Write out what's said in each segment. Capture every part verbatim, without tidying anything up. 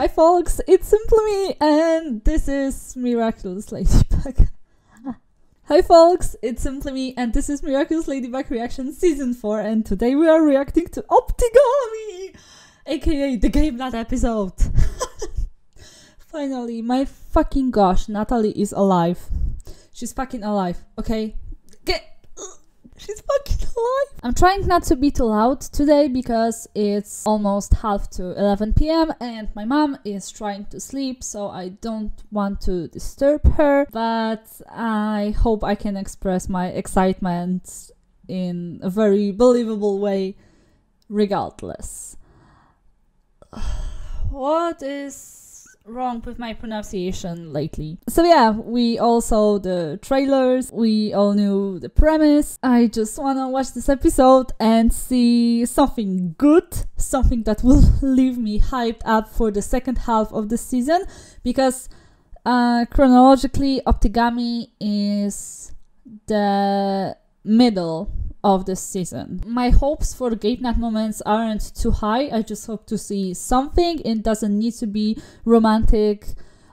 Hi folks, it's Simply Me and this is Miraculous Ladybug. Hi folks, it's Simply Me and this is Miraculous Ladybug Reaction Season four, and today we are reacting to Optigami, aka the Gabenath episode. Finally, my fucking gosh, Nathalie is alive. She's fucking alive, okay? Get... She's fucking alive! I'm trying not to be too loud today because it's almost half to eleven p m and my mom is trying to sleep, so I don't want to disturb her, but I hope I can express my excitement in a very believable way regardless. What is wrong with my pronunciation lately? So yeah, we all saw the trailers, we all knew the premise. I just wanna watch this episode and see something good, something that will leave me hyped up for the second half of the season, because uh, chronologically Optigami is the middle of the season. My hopes for Gabenath moments aren't too high. I just hope to see something. It doesn't need to be romantic,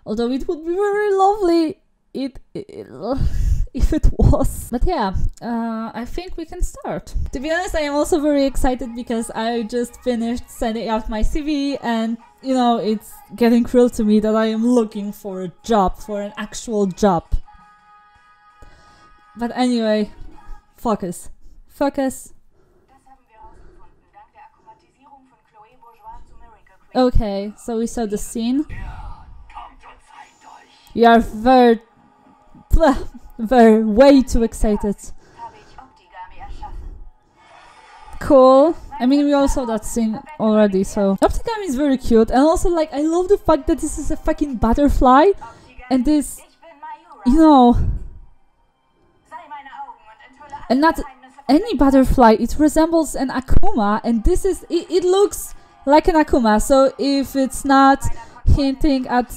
although it would be very lovely it, it if it was. But yeah, uh, I think we can start. To be honest, I am also very excited because I just finished sending out my C V, and you know, it's getting real to me that I am looking for a job, for an actual job. But anyway, focus. Focus. Okay, so we saw the scene. You are very, very, way too excited. Cool. I mean, we all saw that scene already, so... Optigami is very cute, and also, like, I love the fact that this is a fucking butterfly, and this, you know... And not... any butterfly, it resembles an Akuma, and this is it, it looks like an Akuma, so if it's not hinting at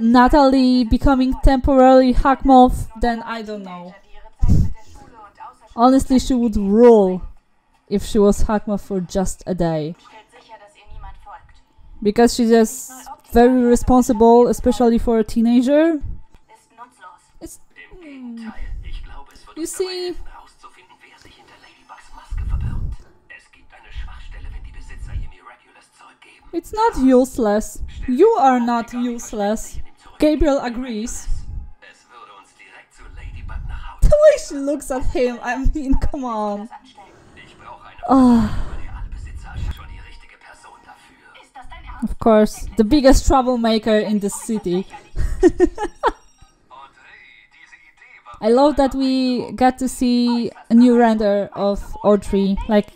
Nathalie becoming temporarily Hawk Moth, then I don't know. Honestly, she would rule if she was Hawk Moth for just a day, because she's just very responsible, especially for a teenager. It's, mm, you see. It's not useless. You are not useless. Gabriel agrees. The way she looks at him, I mean, come on. Oh. Of course, the biggest troublemaker in the city. I love that we got to see a new render of Audrey, like,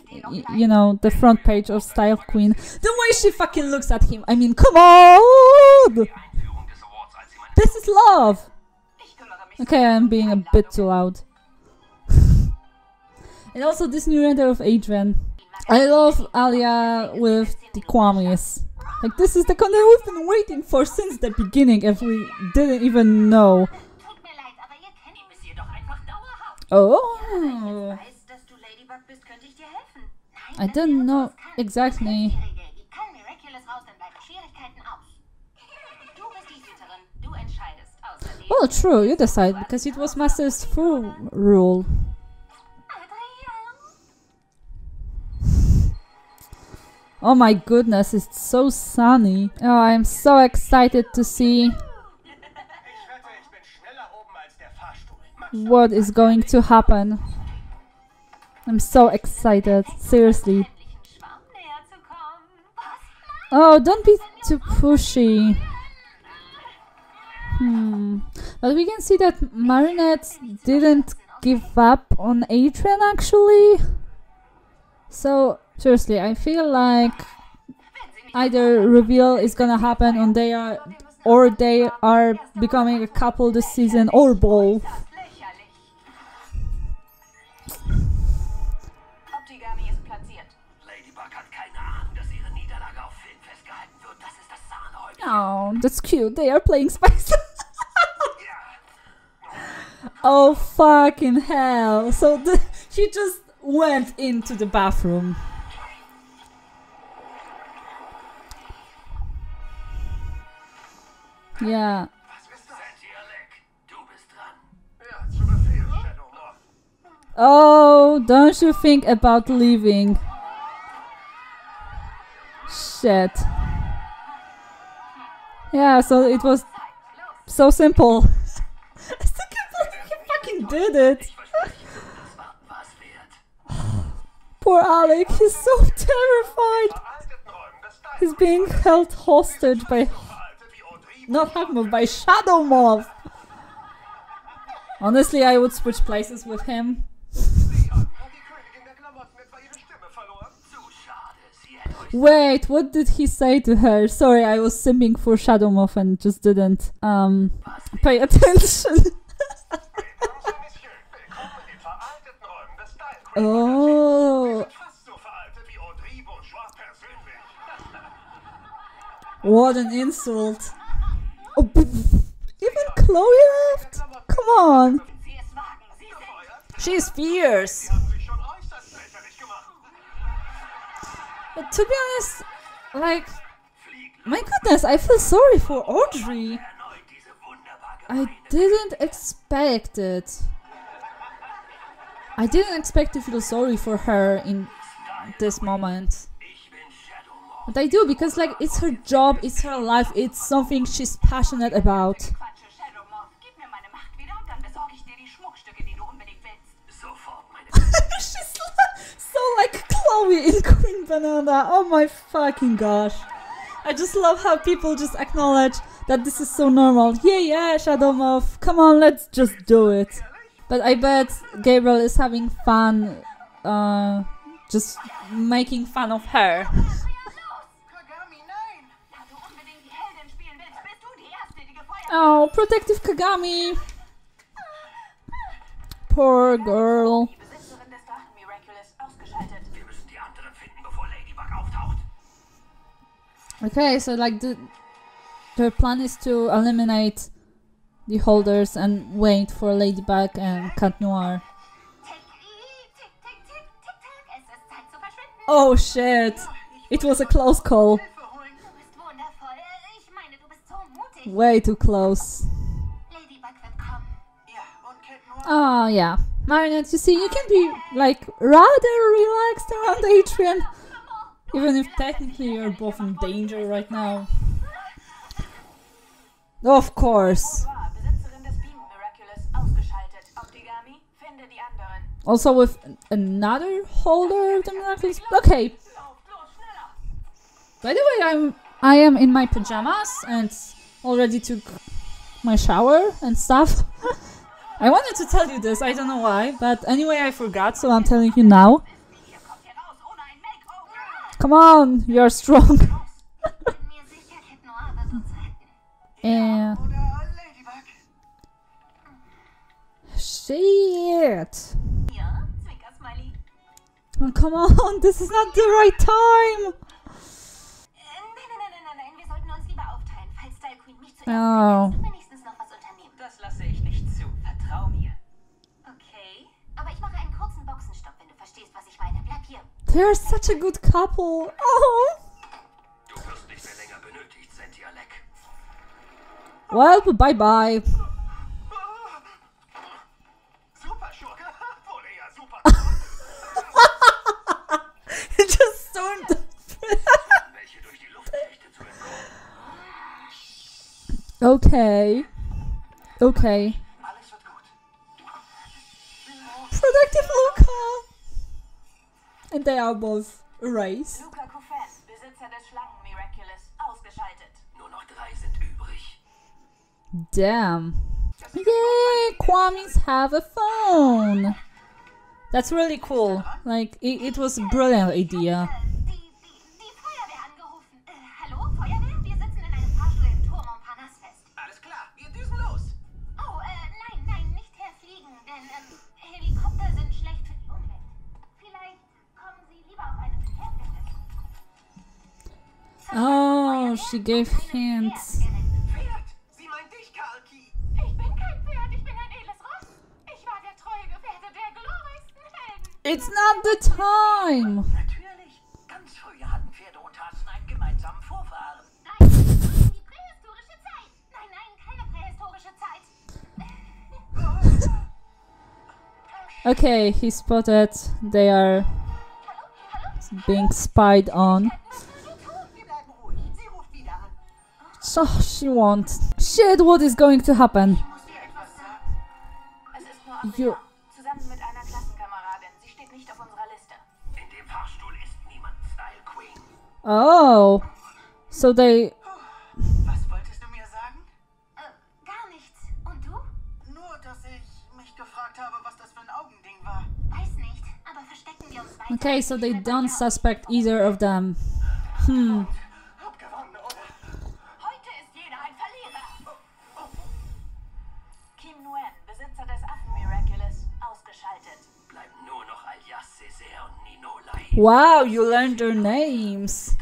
you know, the front page of Style Queen. The way she fucking looks at him, I mean, come on! This is love! Okay, I'm being a bit too loud. And also this new render of Adrian. I love Alia with the Kwamis. Like, this is the content we've been waiting for since the beginning, and we didn't even know. Oh, I don't know exactly. Well, true, you decide, because it was Master's full rule. Oh my goodness, it's so sunny. Oh, I'm so excited to see what is going to happen. I'm so excited, seriously. Oh, don't be too pushy. Hmm. But we can see that Marinette didn't give up on Adrian, actually. So, seriously, I feel like either reveal is gonna happen on they are, or they are becoming a couple this season, or both. Oh, that's cute. They are playing spice. Oh, fucking hell. So the, she just went into the bathroom. Ja. Was bist du? Senti, Alec, du bist dran. Ja, zu Befehl, Shadow Moth. Oh, don't you think about leaving? Shit. Yeah, so it was so simple. I fucking did it. Poor Alec, he's so terrified. He's being held hostage by not Hawk Moth, by Shadow Moth. Honestly, I would switch places with him. Wait, what did he say to her? Sorry, I was simping for Shadow Moth and just didn't um pay attention. Oh. What an insult. Oh, even Chloe left? Come on. She's fierce. But to be honest, like, my goodness, I feel sorry for Audrey. I didn't expect it. I didn't expect to feel sorry for her in this moment. But I do, because like, it's her job, it's her life, it's something she's passionate about. She's so like Chloe in Queen Banana, oh my fucking gosh. I just love how people just acknowledge that this is so normal. Yeah, yeah, Shadow Moth, come on, let's just do it. But I bet Gabriel is having fun, uh, just making fun of her. Oh, protective Kagami! Poor girl. Okay, so like the, their plan is to eliminate the holders and wait for Ladybug and Cat Noir. Oh shit! It was a close call. Way too close. Oh yeah. Marinette, you see, you can be like rather relaxed around Adrian, even if technically you're both in danger right now. Of course. Also with another holder of the Miraculous. Okay. By the way, I'm I am in my pajamas and already took my shower and stuff. I wanted to tell you this, I don't know why, but anyway I forgot, so I'm telling you now. Come on, you're strong. Yeah. Shit. Oh, come on, this is not the right time. Oh. They're such a good couple. Oh. Well, bye bye. It just stormed. Okay. Okay. Productive Luca. And they are both raised. Damn. Yay! Kwamis have a phone! That's really cool. Like, it, it was a brilliant idea. Oh, she gave hints. It's not the time! Okay, he spotted they are being spied on. So she wants. Shit, what is going to happen? You. Oh, so they. Okay, so they don't suspect either of them. Hmm. Wow, you learned their names.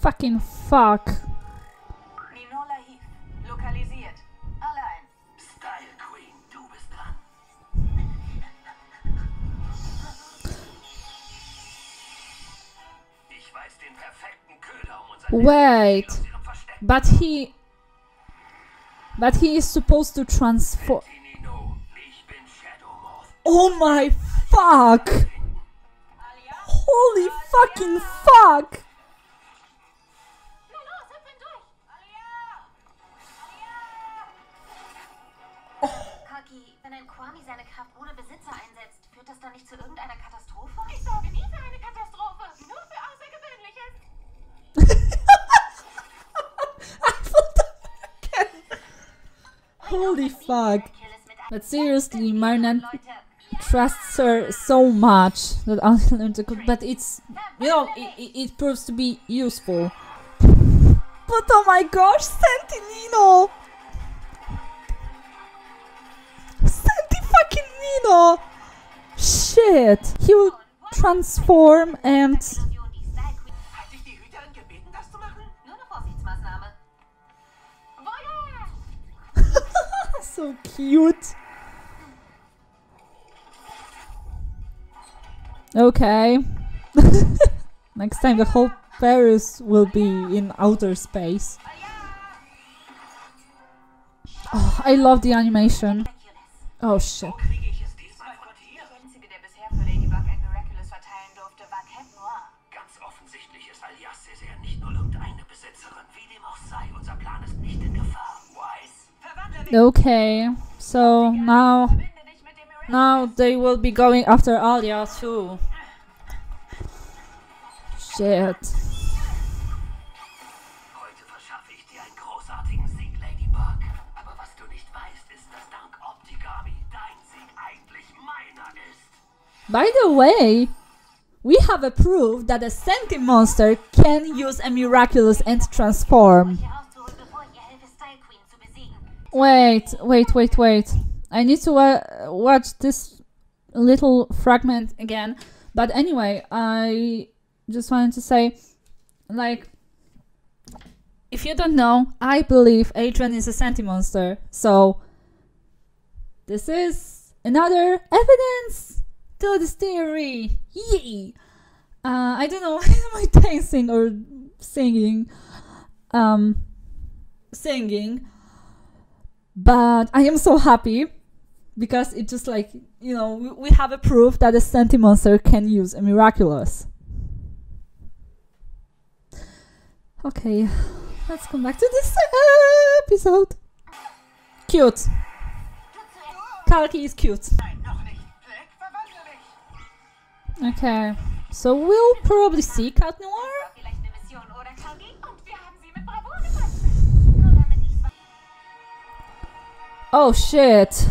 Fucking fuck. Wait, but he, but he is supposed to transform. Oh my fuck! Holy fucking fuck! Kaki, wenn ein Kwami seine Kraft ohne Besitzer einsetzt, führt das dann nicht zu irgendeiner Katastrophe? Ich sorge nie für eine Katastrophe, nur für Außergewöhnliches. Holy fuck. But seriously, Marinette trusts her so much that I'll learn to cook, but it's, you know, it, it proves to be useful. But oh my gosh, Sentinino! Senti-fucking-Nino! Shit! He will transform and... So cute. Okay. Next time the whole Paris will be in outer space. Oh, I love the animation. Oh shit. Okay, so now, now they will be going after Alia too. Shit. Heute verschaffe ich dir einen großartigen Sieg, Ladybug. Aber was du nicht weißt, ist, dass dank Optigami dein Sieg eigentlich meiner ist. By the way, we have a proof that a Senti monster can use a miraculous and transform. Wait, wait, wait, wait. I need to uh, watch this little fragment again. But anyway, I just wanted to say, like, if you don't know, I believe Adrian is a Senti monster. So, this is another evidence to this theory. Yee! Uh, I don't know, am I dancing or singing? Um, singing. But I am so happy because it just like, you know, we, we have a proof that a Senti monster can use a miraculous. Okay, let's come back to this episode. Cute. Kaalki is cute. Okay, so we'll probably see Cat Noir. Oh shit.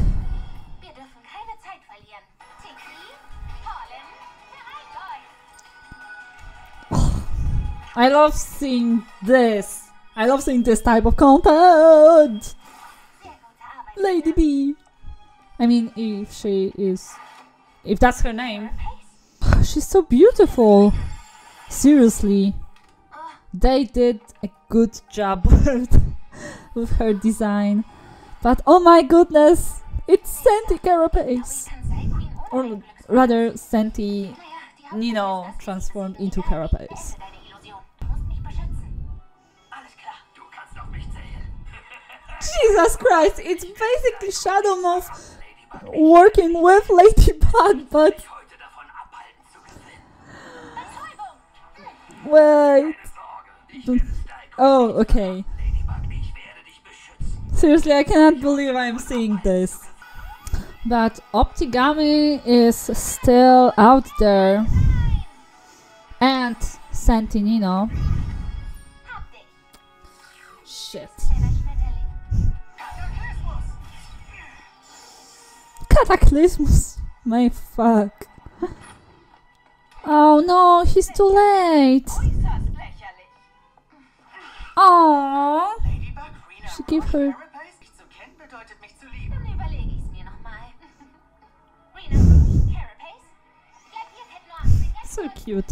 I love seeing this. I love seeing this type of content. Lady B. I mean, if she is... if that's her name. She's so beautiful. Seriously. They did a good job with, with her design. But oh my goodness, it's Senti-Carapace, or rather Senti-Nino transformed into Carapace. Jesus Christ, it's basically Shadow Moth working with Ladybug, but... Wait... Oh, okay. Seriously, I cannot believe I'm seeing this. But Optigami is still out there. And Sentinino. Shit. Cataclysmus! My fuck. Oh no, he's too late! Oh, she gave her... So cute.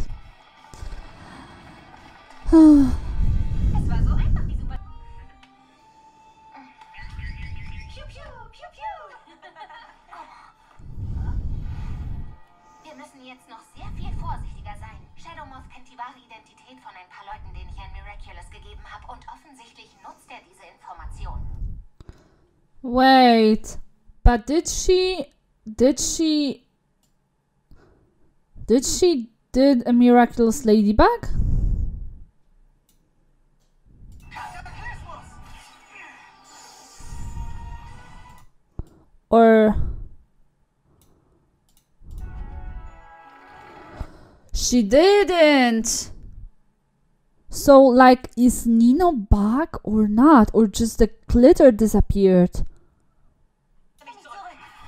Wait, but did she, did she, did she did a Miraculous Ladybug? Or... She didn't! So, like, is Nino back or not? Or just the glitter disappeared?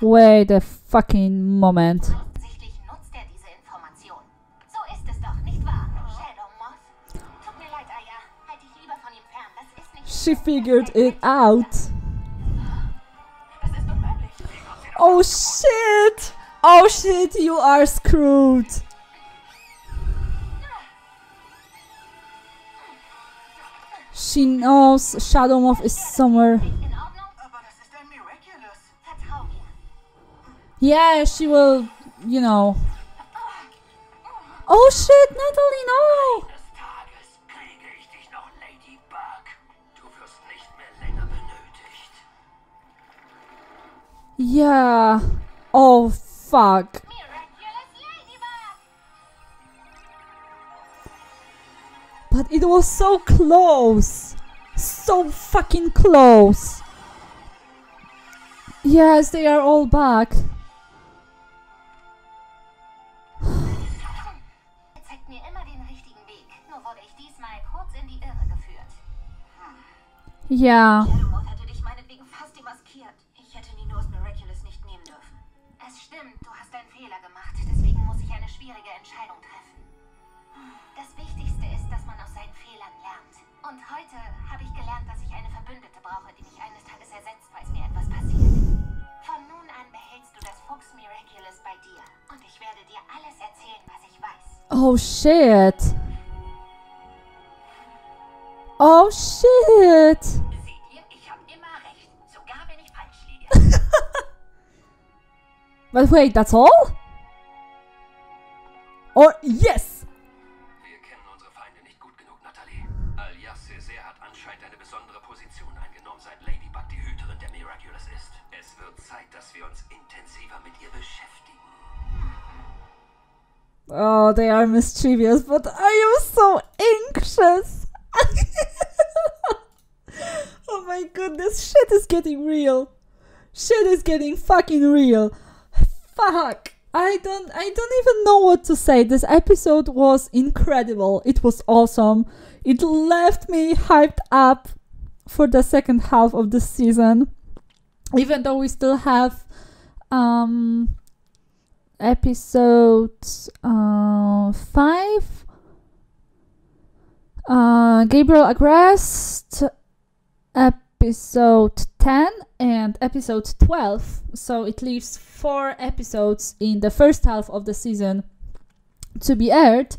Wait a fucking moment. She figured it out. Oh shit! Oh shit, you are screwed! She knows Shadow Moth is somewhere. Yeah, she will, you know. Oh shit, Nathalie, no! Yeah. Oh fuck. But it was so close. So fucking close. Yes, they are all back. Yeah. Oh shit. Oh shit. But wait, that's all? Or yes! Wir kennen unsere Feinde nicht gut genug, Nathalie. Alia hat anscheinend eine besondere Position eingenommen, seit Ladybug die Hüterin der Miraculous ist. Es wird Zeit, dass wir uns intensiver mit ihr beschäftigen. Oh, they are mischievous, but I am so anxious. Oh my goodness, shit is getting real. Shit is getting fucking real. Fuck. I don't I don't even know what to say. This episode was incredible. It was awesome. It left me hyped up for the second half of the season. Even though we still have um episode uh, five, uh, Gabriel Agreste, episode ten, and episode twelve. So it leaves four episodes in the first half of the season to be aired,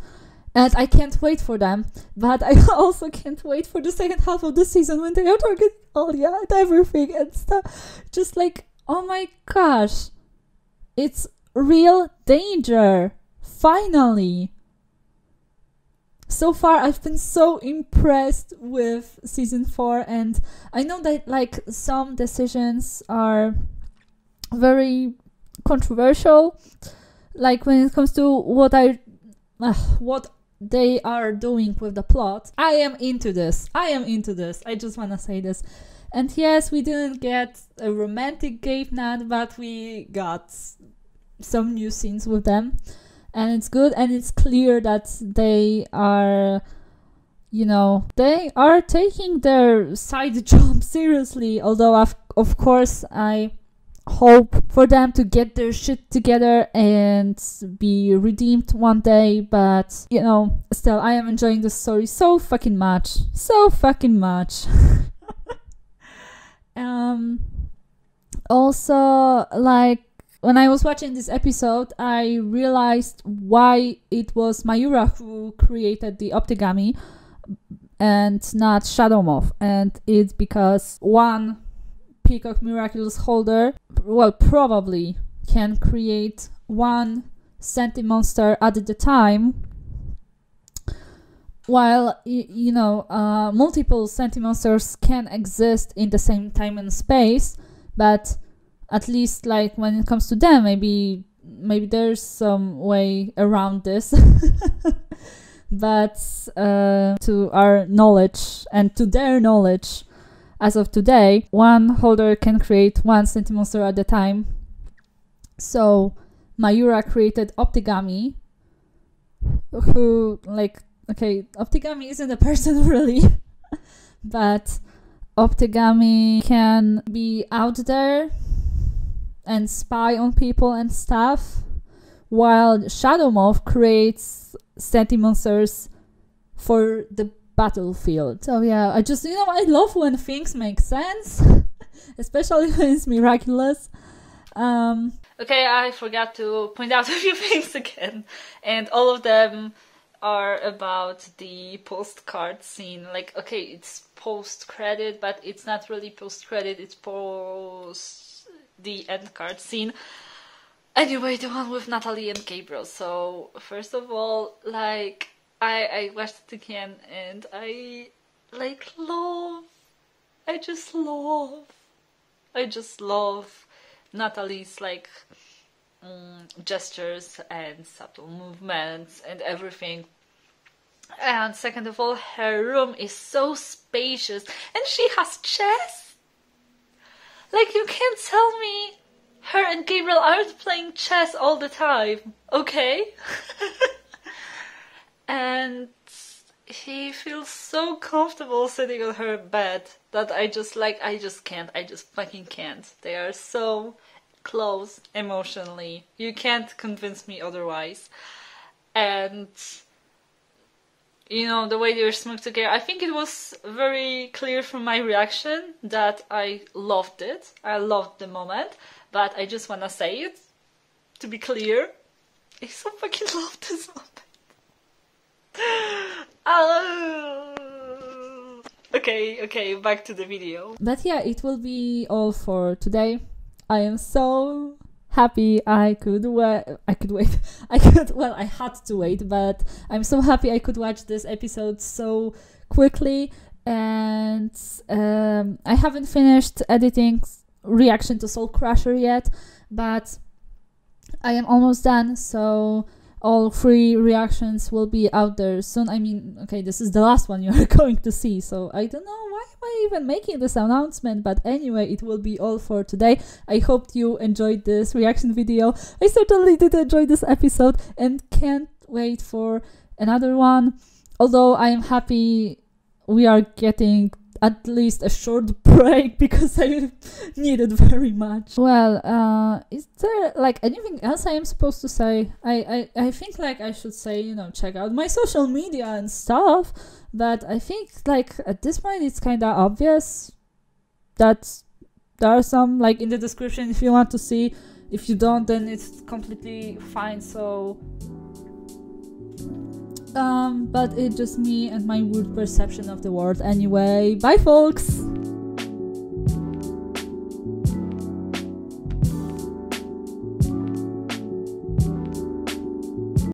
and I can't wait for them. But I also can't wait for the second half of the season when they are talking Alia and everything and stuff. Just like, oh my gosh, it's real danger, finally. so far I've been so impressed with season four, and I know that like some decisions are very controversial, like when it comes to what I uh, what they are doing with the plot. I am into this. I am into this. I just want to say this. And yes, we didn't get a romantic Gabenath, but we got some new scenes with them. And it's good, and it's clear that they are, you know, they are taking their side job seriously. Although, I've, of course, I hope for them to get their shit together and be redeemed one day. But, you know, still, I am enjoying this story so fucking much. So fucking much. um, also, like, when I was watching this episode, I realized why it was Mayura who created the Optigami and not Shadow Moth. And it's because one Peacock Miraculous holder, well, probably can create one Senti monster at the time, while, you know, uh, multiple Senti monsters can exist in the same time and space, but at least, like, when it comes to them, maybe maybe there's some way around this. But uh, to our knowledge, and to their knowledge, as of today, one holder can create one Sentimonster at a time. So Mayura created Optigami, who, like, okay, Optigami isn't a person really, but Optigami can be out there and spy on people and stuff, while Shadow Moth creates Senti monsters for the battlefield. So yeah, I just, you know, I love when things make sense, especially when it's miraculous. Um, okay, I forgot to point out a few things again, and all of them are about the postcard scene. Like, okay, it's post-credit, but it's not really post-credit, it's post... the end card scene. Anyway, the one with Nathalie and Gabriel. So first of all, like, I, I watched it again and I like love, I just love, I just love Nathalie's like um, gestures and subtle movements and everything. And second of all, her room is so spacious and she has chess. Like, you can't tell me her and Gabriel aren't playing chess all the time, okay? And he feels so comfortable sitting on her bed that I just, like, I just can't. I just fucking can't. They are so close emotionally. You can't convince me otherwise. And, you know, the way they were smoked together, I think it was very clear from my reaction that I loved it. I loved the moment, but I just wanna say it, to be clear, I so fucking love this moment. Oh. Okay, okay, back to the video. But yeah, it will be all for today. I am so happy I could wait, I could wait, I could, well, I had to wait, but I'm so happy I could watch this episode so quickly. And um, I haven't finished editing reaction to Soul Crusher yet, but I am almost done, so all three reactions will be out there soon. I mean, okay, this is the last one you're going to see, so I don't know why am I even making this announcement, but anyway, it will be all for today. I hope you enjoyed this reaction video. I certainly did enjoy this episode and can't wait for another one. Although I am happy we are getting at least a short break, because I need it very much. Well, uh, is there like anything else I am supposed to say? I, I, I think like I should say, you know, check out my social media and stuff, but I think like at this point it's kinda obvious that there are some like in the description if you want to see. If you don't, then it's completely fine, so... Um, but it's just me and my weird perception of the world. Anyway, bye folks!